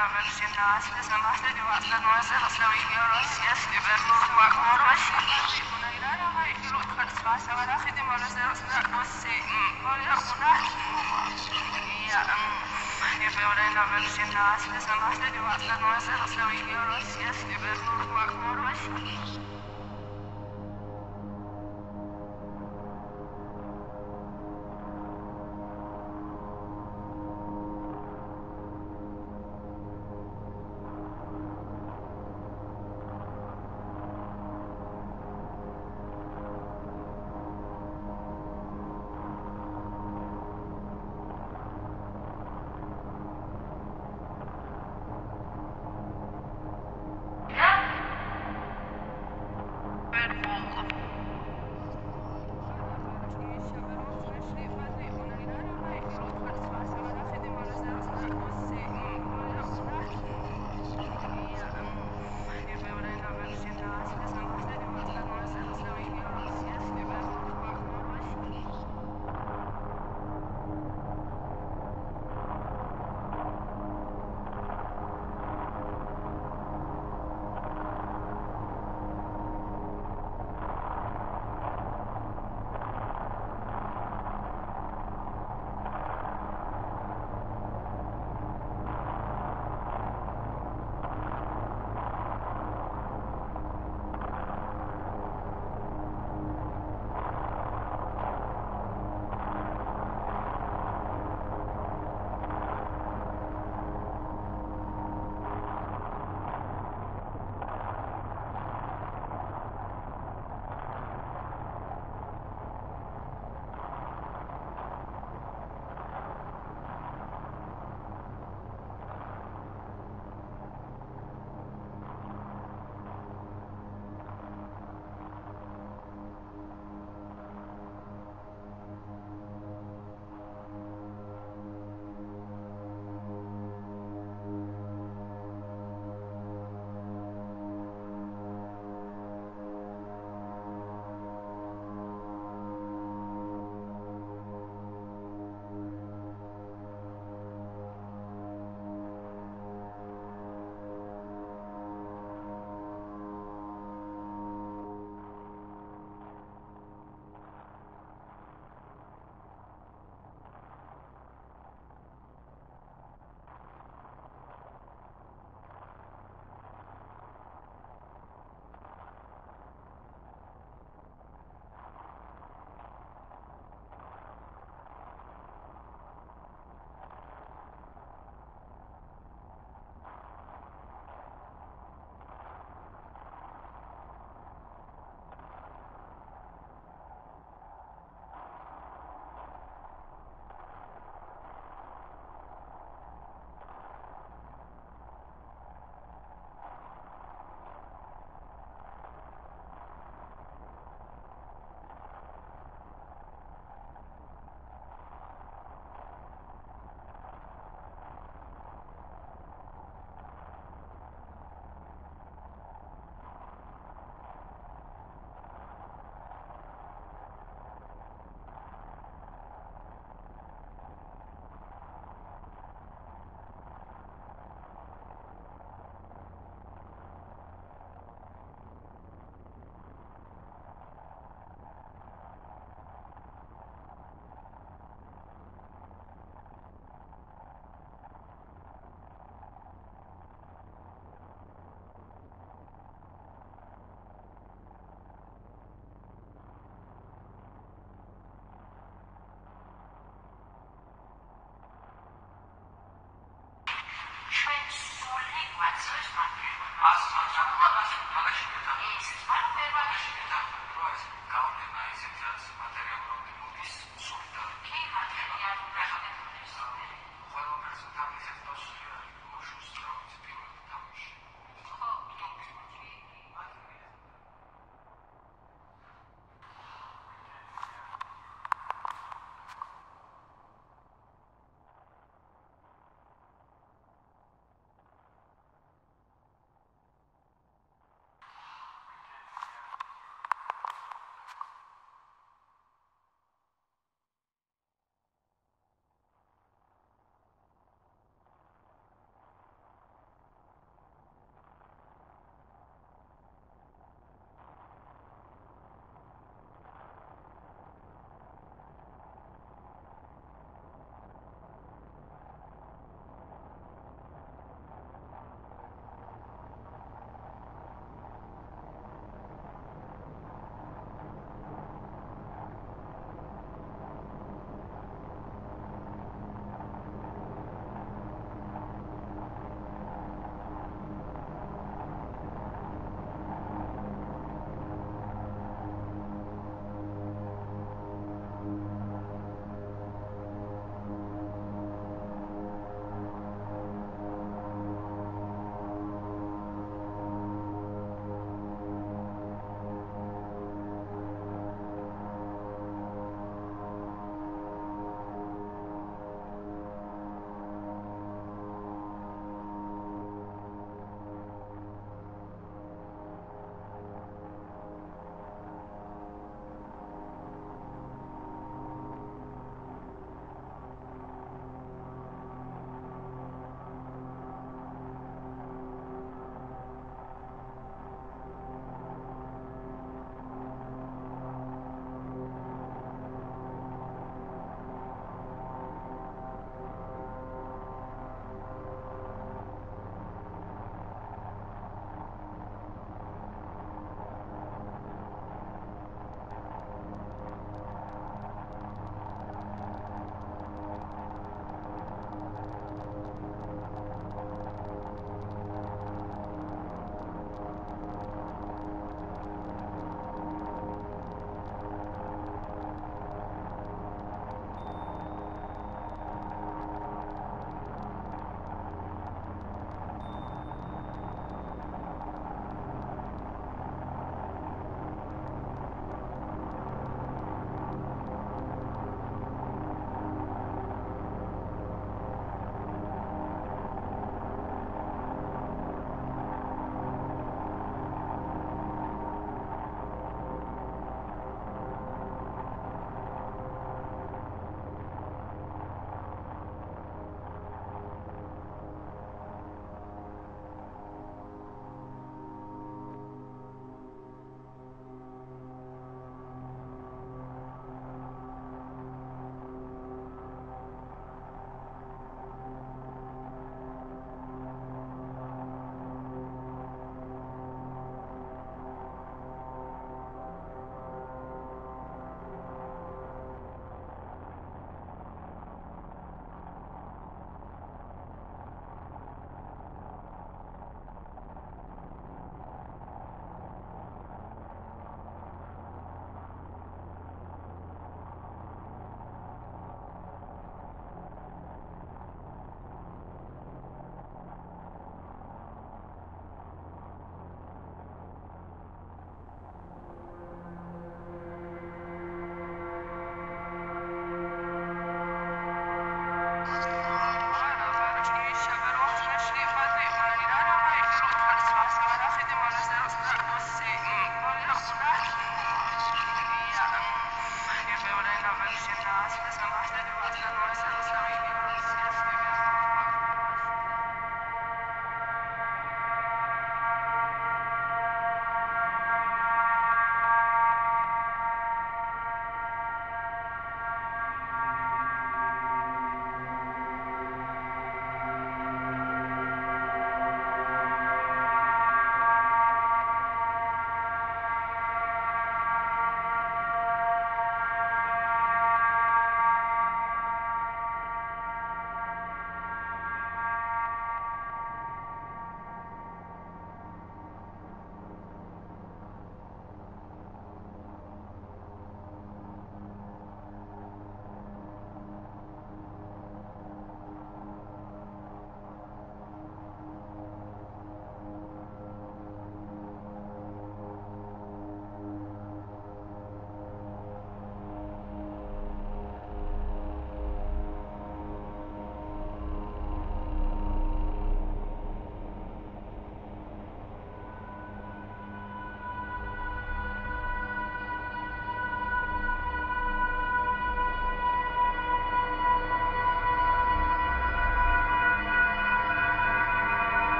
Yes,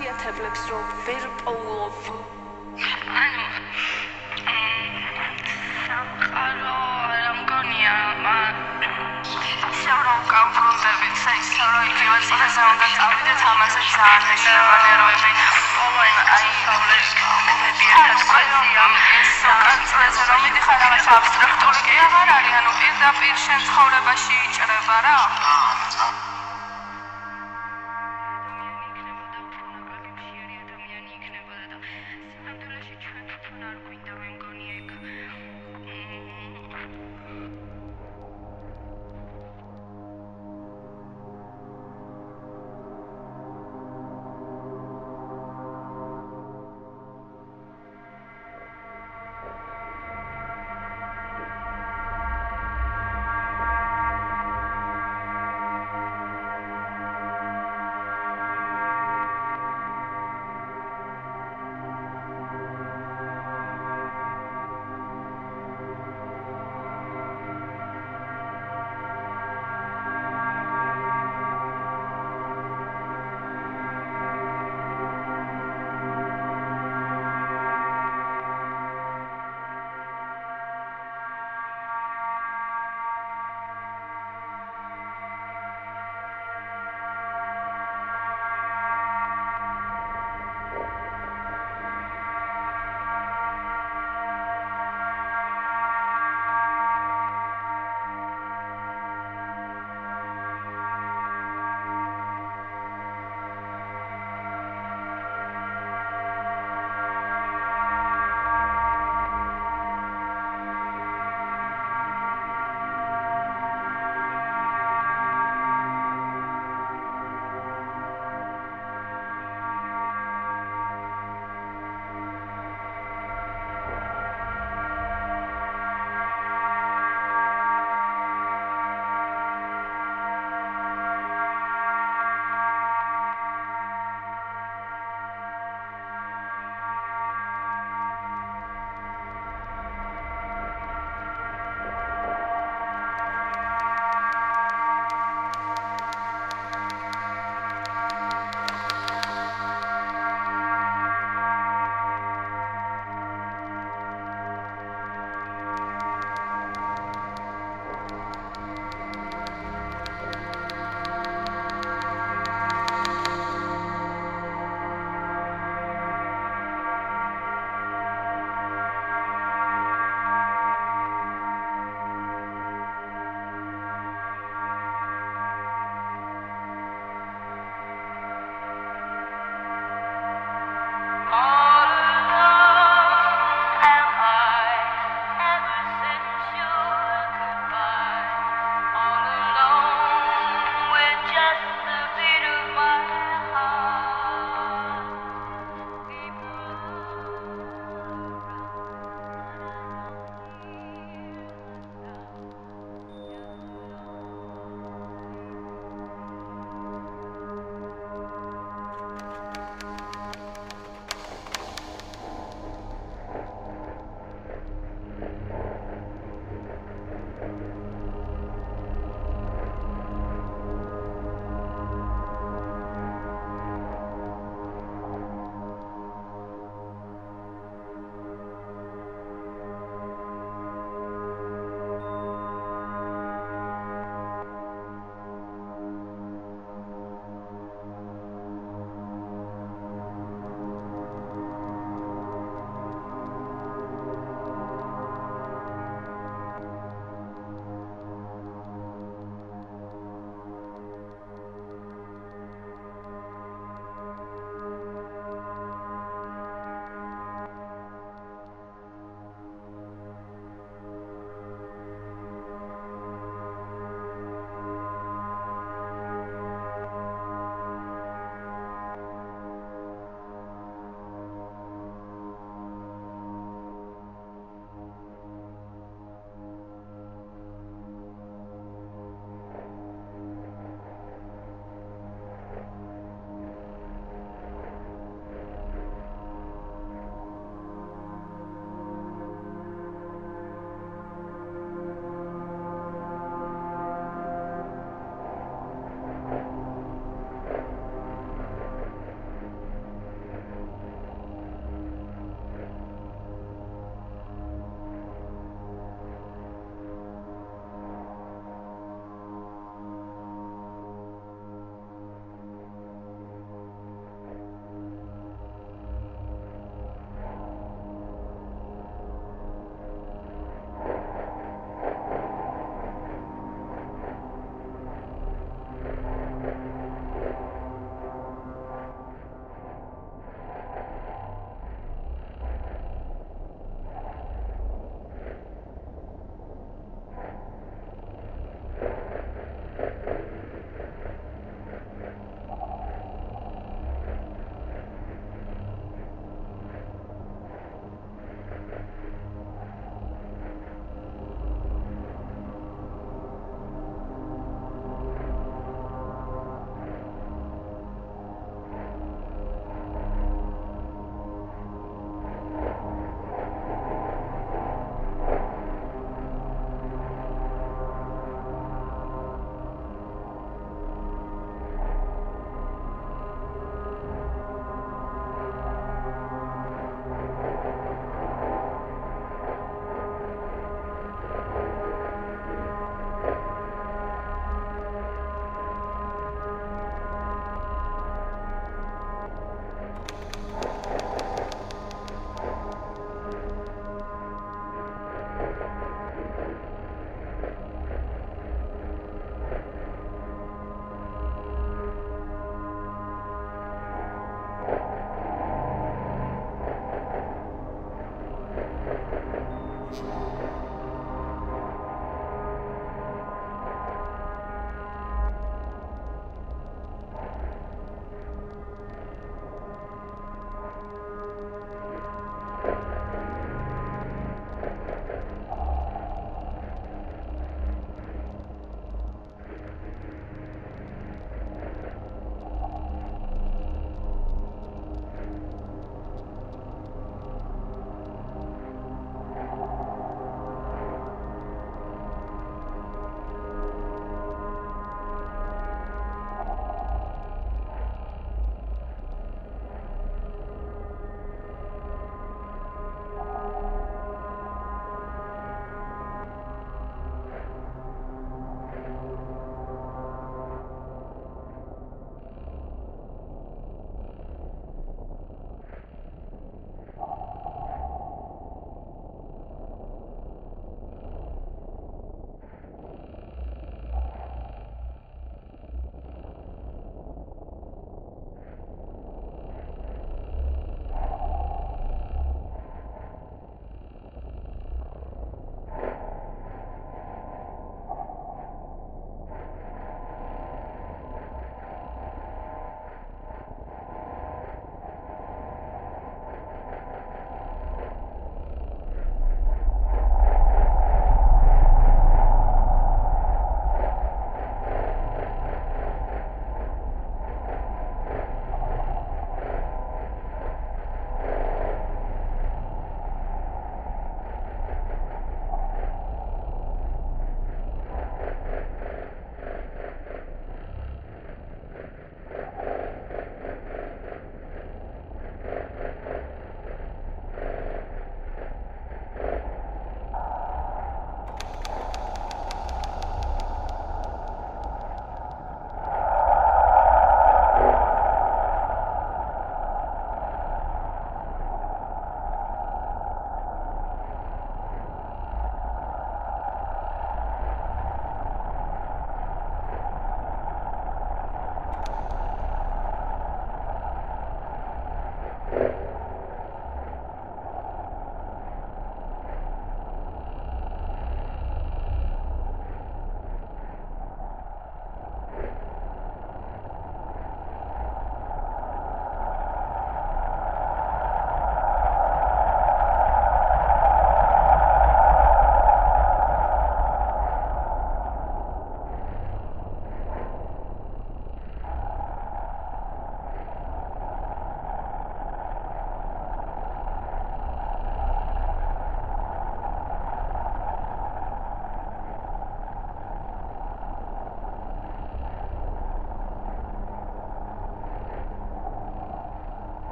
Nastia Tevlexro Verpolov. Ano? Halo, Alamgonia, ma. Siarą kampun David Sykes, Siarą I Kiewet Sokazangat, Abide Tamas Zane, Neroevi, Owen Aitaulis, Biatas Kwasiam, Sabat Lezeromi Diharas Abstraktuli, Evararianu, Ida Pirshens, Horebashi, Revara.